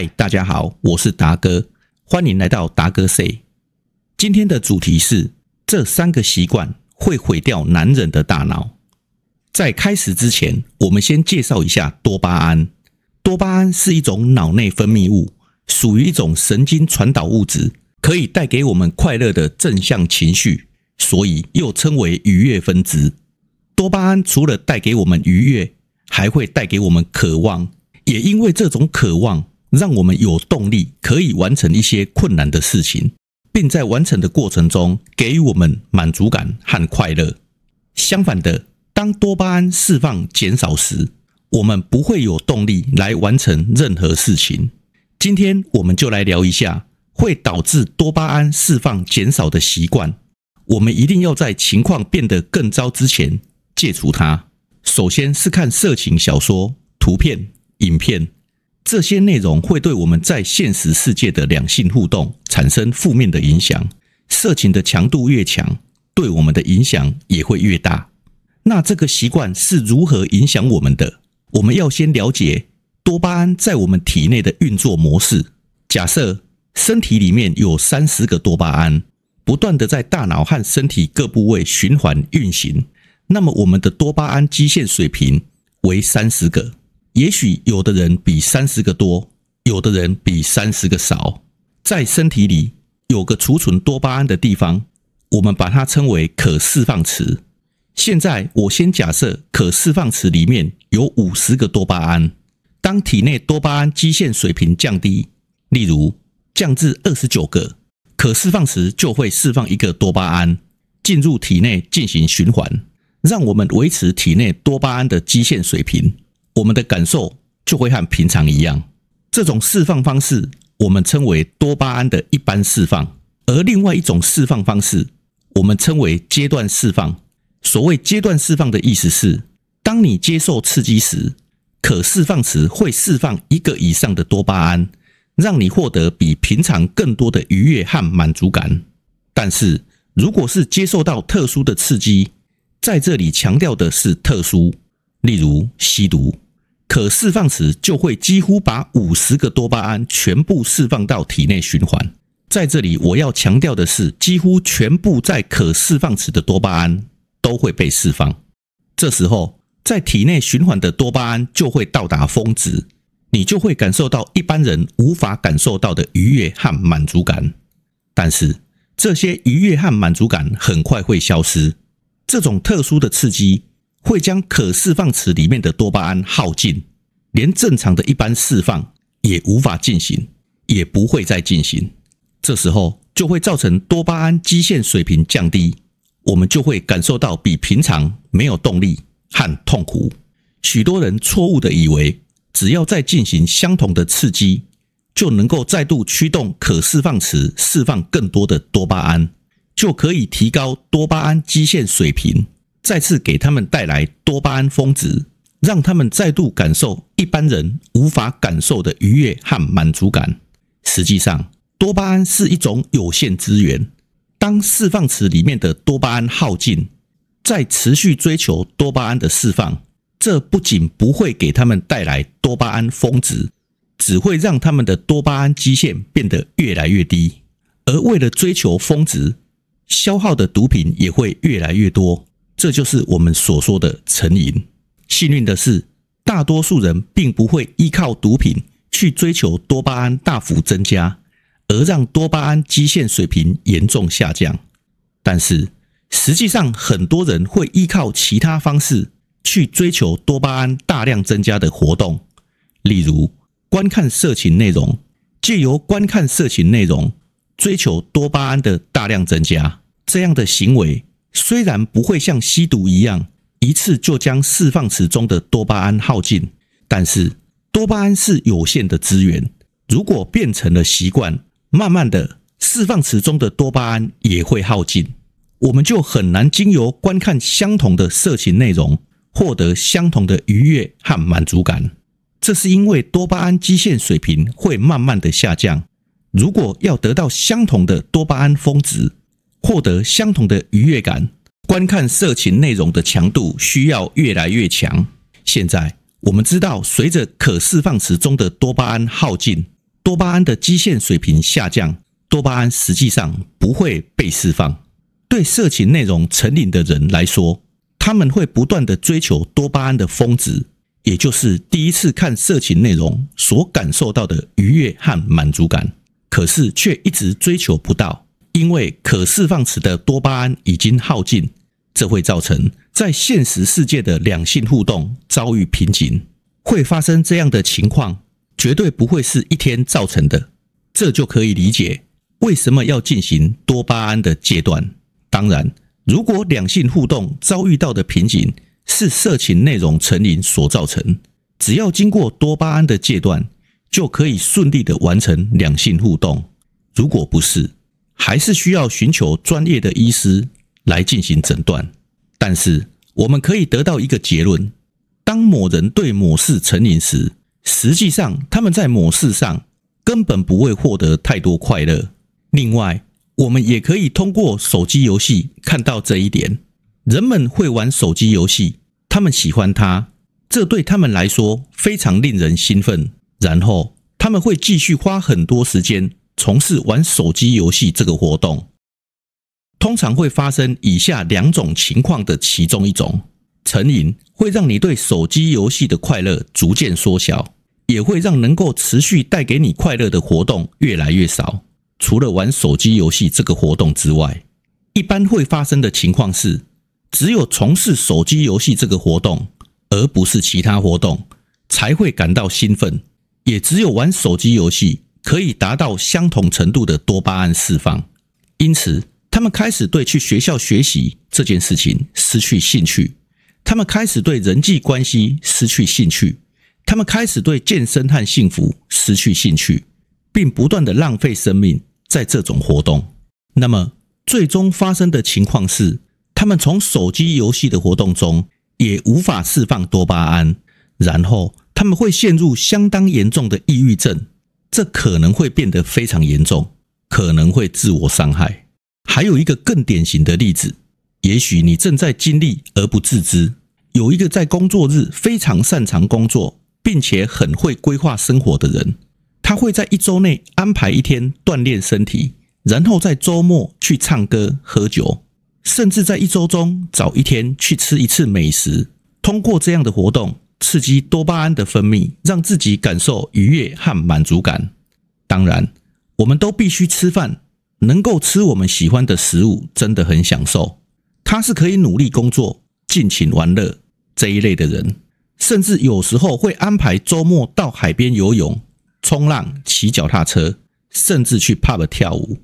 嗨，大家好，我是达哥，欢迎来到达哥 Say。今天的主题是这3个习惯会毁掉男人的大脑。在开始之前，我们先介绍一下多巴胺。多巴胺是一种脑内分泌物，属于一种神经传导物质，可以带给我们快乐的正向情绪，所以又称为愉悦分子。多巴胺除了带给我们愉悦，还会带给我们渴望，也因为这种渴望，让我们有动力可以完成一些困难的事情，并在完成的过程中给予我们满足感和快乐。相反的，当多巴胺释放减少时，我们不会有动力来完成任何事情。今天我们就来聊一下会导致多巴胺释放减少的习惯，我们一定要在情况变得更糟之前戒除它。首先是看色情小说、图片、影片，这些内容会对我们在现实世界的两性互动产生负面的影响。色情的强度越强，对我们的影响也会越大。那这个习惯是如何影响我们的？我们要先了解多巴胺在我们体内的运作模式。假设身体里面有30个多巴胺，不断的在大脑和身体各部位循环运行，那么我们的多巴胺基线水平为30个。也许有的人比30个多，有的人比30个少。在身体里有个储存多巴胺的地方，我们把它称为可释放池。现在我先假设可释放池里面有50个多巴胺。当体内多巴胺基线水平降低，例如降至29个，可释放池就会释放一个多巴胺，进入体内进行循环，让我们维持体内多巴胺的基线水平。我们的感受就会和平常一样。这种释放方式我们称为多巴胺的一般释放，而另外一种释放方式我们称为阶段释放。所谓阶段释放的意思是，当你接受刺激时，可释放池会释放一个以上的多巴胺，让你获得比平常更多的愉悦和满足感。但是如果是接受到特殊的刺激，在这里强调的是特殊，例如吸毒，可释放池就会几乎把50个多巴胺全部释放到体内循环。在这里我要强调的是，几乎全部在可释放池的多巴胺都会被释放。这时候在体内循环的多巴胺就会到达峰值，你就会感受到一般人无法感受到的愉悦和满足感。但是这些愉悦和满足感很快会消失，这种特殊的刺激会将可释放池里面的多巴胺耗尽，连正常的一般释放也无法进行，也不会再进行。这时候就会造成多巴胺基线水平降低，我们就会感受到比平常没有动力和痛苦。许多人错误地以为，只要再进行相同的刺激，就能够再度驱动可释放池释放更多的多巴胺，就可以提高多巴胺基线水平，再次给他们带来多巴胺峰值，让他们再度感受一般人无法感受的愉悦和满足感。实际上，多巴胺是一种有限资源，当释放池里面的多巴胺耗尽，再持续追求多巴胺的释放，这不仅不会给他们带来多巴胺峰值，只会让他们的多巴胺基线变得越来越低。而为了追求峰值，消耗的毒品也会越来越多。这就是我们所说的成瘾。幸运的是，大多数人并不会依靠毒品去追求多巴胺大幅增加，而让多巴胺基线水平严重下降。但是，实际上很多人会依靠其他方式去追求多巴胺大量增加的活动，例如观看色情内容，藉由观看色情内容追求多巴胺的大量增加。这样的行为虽然不会像吸毒一样一次就将释放池中的多巴胺耗尽，但是多巴胺是有限的资源，如果变成了习惯，慢慢的释放池中的多巴胺也会耗尽，我们就很难经由观看相同的色情内容获得相同的愉悦和满足感。这是因为多巴胺基线水平会慢慢的下降，如果要得到相同的多巴胺峰值，获得相同的愉悦感，观看色情内容的强度需要越来越强。现在我们知道，随着可释放池中的多巴胺耗尽，多巴胺的基线水平下降，多巴胺实际上不会被释放。对色情内容成瘾的人来说，他们会不断的追求多巴胺的峰值，也就是第一次看色情内容所感受到的愉悦和满足感，可是却一直追求不到，因为可释放池的多巴胺已经耗尽，这会造成在现实世界的两性互动遭遇瓶颈。会发生这样的情况，绝对不会是一天造成的，这就可以理解为什么要进行多巴胺的戒断。当然，如果两性互动遭遇到的瓶颈是色情内容成瘾所造成，只要经过多巴胺的戒断，就可以顺利的完成两性互动。如果不是，还是需要寻求专业的医师来进行诊断。但是我们可以得到一个结论，当某人对某事成瘾时，实际上他们在某事上根本不会获得太多快乐。另外，我们也可以通过手机游戏看到这一点，人们会玩手机游戏，他们喜欢它，这对他们来说非常令人兴奋，然后他们会继续花很多时间从事玩手机游戏这个活动。通常会发生以下两种情况的其中一种，成瘾会让你对手机游戏的快乐逐渐缩小，也会让能够持续带给你快乐的活动越来越少。除了玩手机游戏这个活动之外，一般会发生的情况是，只有从事手机游戏这个活动，而不是其他活动，才会感到兴奋，也只有玩手机游戏可以达到相同程度的多巴胺释放。因此他们开始对去学校学习这件事情失去兴趣，他们开始对人际关系失去兴趣，他们开始对健身和幸福失去兴趣，并不断的浪费生命在这种活动。那么最终发生的情况是，他们从手机游戏的活动中也无法释放多巴胺，然后他们会陷入相当严重的抑郁症，这可能会变得非常严重，可能会自我伤害。还有一个更典型的例子，也许你正在经历而不自知，有一个在工作日非常擅长工作，并且很会规划生活的人，他会在1周内安排一天锻炼身体，然后在周末去唱歌喝酒，甚至在1周中找一天去吃一次美食。通过这样的活动刺激多巴胺的分泌，让自己感受愉悦和满足感。当然我们都必须吃饭，能够吃我们喜欢的食物真的很享受，他是可以努力工作尽情玩乐这一类的人，甚至有时候会安排周末到海边游泳、冲浪、骑脚踏车，甚至去 pub 跳舞。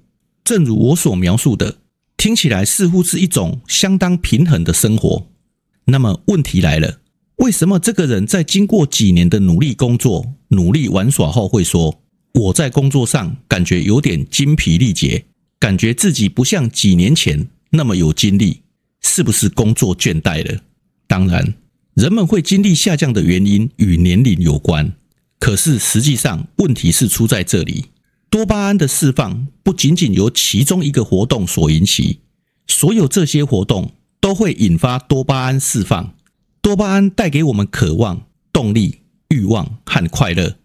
正如我所描述的，听起来似乎是一种相当平衡的生活。那么问题来了，为什么这个人在经过几年的努力工作、努力玩耍后会说，我在工作上感觉有点精疲力竭，感觉自己不像几年前那么有精力，是不是工作倦怠了？当然，人们会精力下降的原因与年龄有关，可是实际上问题是出在这里，多巴胺的释放不仅仅由其中一个活动所引起，所有这些活动都会引发多巴胺释放。多巴胺带给我们渴望、动力、欲望和快乐，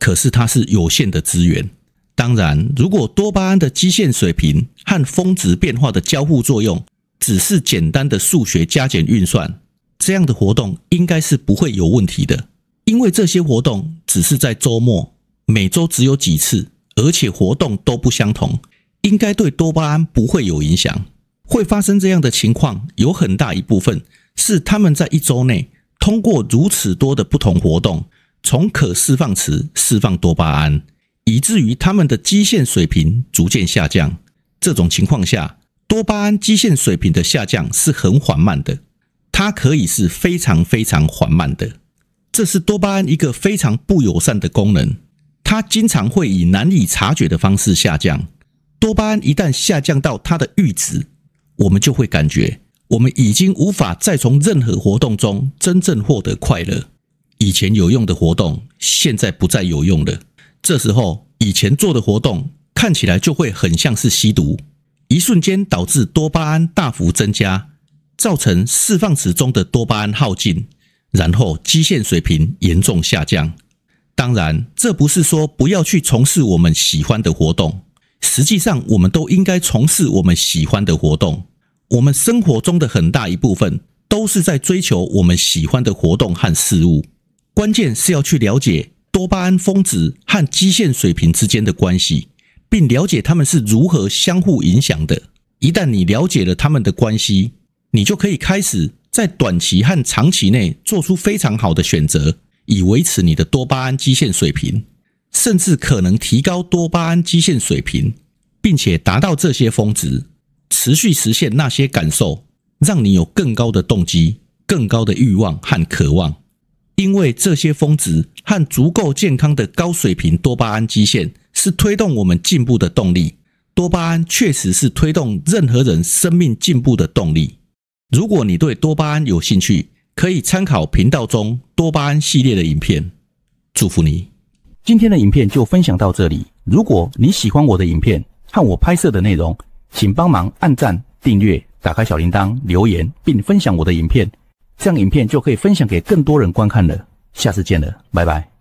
可是它是有限的资源。当然，如果多巴胺的基线水平和峰值变化的交互作用只是简单的数学加减运算，这样的活动应该是不会有问题的，因为这些活动只是在周末，每周只有几次，而且活动都不相同，应该对多巴胺不会有影响。会发生这样的情况，有很大一部分是他们在1周内通过如此多的不同活动，从可释放池释放多巴胺，以至于他们的基线水平逐渐下降。这种情况下，多巴胺基线水平的下降是很缓慢的，它可以是非常非常缓慢的。这是多巴胺一个非常不友善的功能，它经常会以难以察觉的方式下降。多巴胺一旦下降到它的阈值，我们就会感觉我们已经无法再从任何活动中真正获得快乐。以前有用的活动现在不再有用了，这时候以前做的活动看起来就会很像是吸毒，一瞬间导致多巴胺大幅增加，造成释放池中的多巴胺耗尽，然后基线水平严重下降。当然，这不是说不要去从事我们喜欢的活动，实际上我们都应该从事我们喜欢的活动。我们生活中的很大一部分都是在追求我们喜欢的活动和事物。关键是要去了解多巴胺峰值和基线水平之间的关系，并了解它们是如何相互影响的。一旦你了解了它们的关系，你就可以开始在短期和长期内做出非常好的选择，以维持你的多巴胺基线水平，甚至可能提高多巴胺基线水平，并且达到这些峰值，持续实现那些感受，让你有更高的动机、更高的欲望和渴望。因为这些峰值和足够健康的高水平多巴胺基线是推动我们进步的动力。多巴胺确实是推动任何人生命进步的动力。如果你对多巴胺有兴趣，可以参考频道中多巴胺系列的影片。祝福你！今天的影片就分享到这里。如果你喜欢我的影片和我拍摄的内容，请帮忙按赞、订阅、打开小铃铛、留言，并分享我的影片，这样影片就可以分享给更多人观看了。下次见了，拜拜。